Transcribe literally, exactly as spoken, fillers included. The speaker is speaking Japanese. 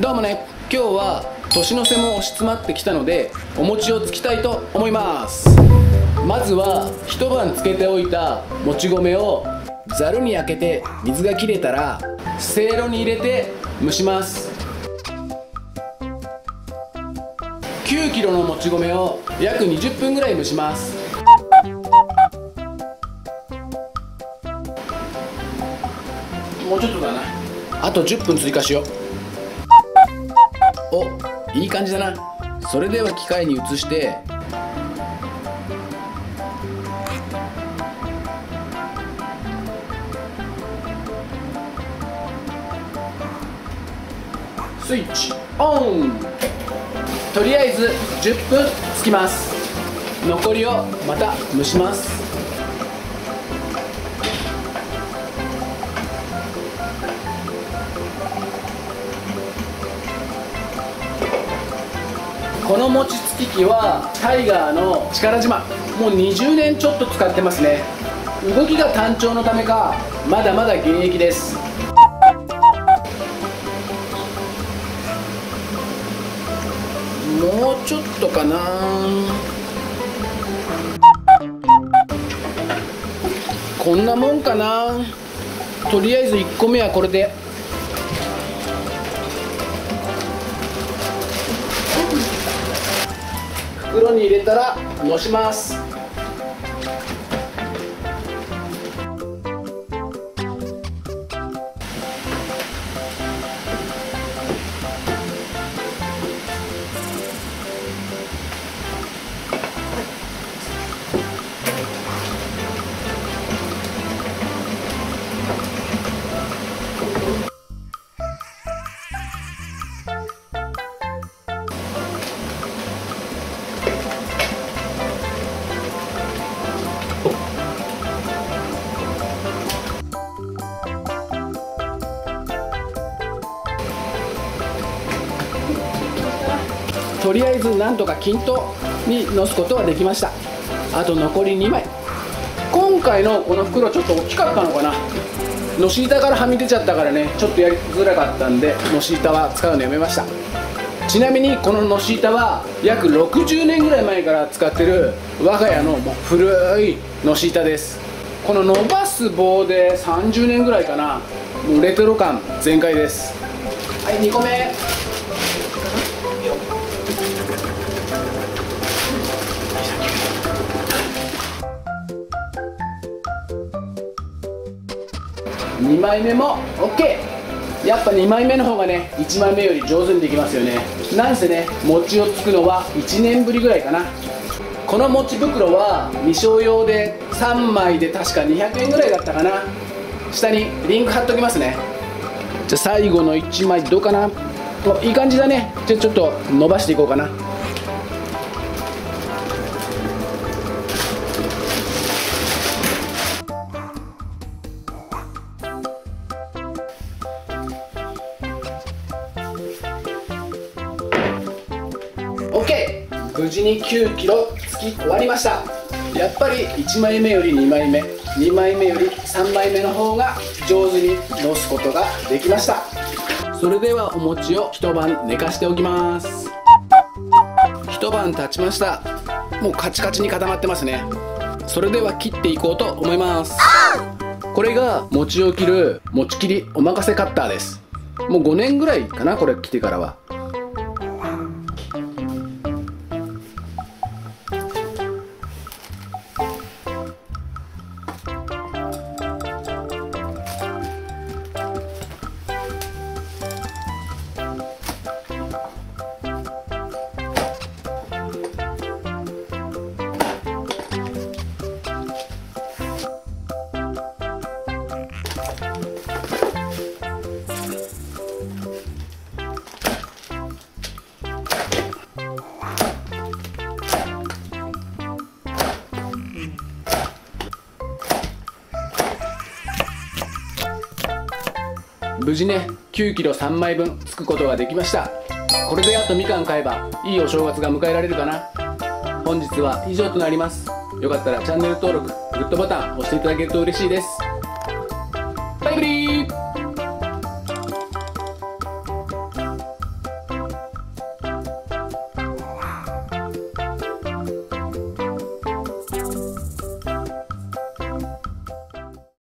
どうもね、今日は年の瀬も押し詰まってきたのでお餅をつきたいと思います。まずは一晩漬けておいたもち米をざるにあけて水が切れたらせいろに入れて蒸します。きゅうキロのもち米を約にじゅっぷんぐらい蒸します。もうちょっとだな。あとじゅっぷん追加しよう。お、いい感じだな。それでは機械に移してスイッチオン。とりあえずじゅっぷんつきます。残りをまた蒸します。この餅つき機はタイガーの力自慢。もうにじゅうねんちょっと使ってますね。動きが単調のためかまだまだ現役です。もうちょっとかな。こんなもんかな。とりあえずいっこめはこれで。袋に入れたらのします。とりあえずなんとか均等にのすことはできました。あと残りにまい。今回のこの袋ちょっと大きかったのかな。のし板からはみ出ちゃったからね、ちょっとやりづらかったんでのし板は使うのやめました。ちなみにこののし板は約ろくじゅうねんぐらい前から使ってる我が家のもう古いのし板です。この伸ばす棒でさんじゅうねんぐらいかな。もうレトロ感全開です。はいにこめ。にまいめも オーケー。 やっぱにまいめの方がねいちまいめより上手にできますよね。なんせね餅をつくのはいちねんぶりぐらいかな。この餅袋は未使用用でさんまいで確かにひゃくえんぐらいだったかな。下にリンク貼っときますね。じゃあ最後のいちまいどうかな。お、いい感じだね。じゃあちょっと伸ばしていこうかな。無事にきゅうキロつき終わりました。やっぱりいちまいめよりにまいめ、にまいめよりさんまいめの方が上手にのすことができました。それではお餅を一晩寝かしておきます。一晩経ちました。もうカチカチに固まってますね。それでは切っていこうと思います。これが餅を切る餅切りおまかせカッターです。もうごねんぐらいかな、これ来てからは。無事ねきゅうキロさんまいぶんつくことができました。これであとみかん買えばいいお正月が迎えられるかな。本日は以上となります。よかったらチャンネル登録、グッドボタン押していただけると嬉しいです。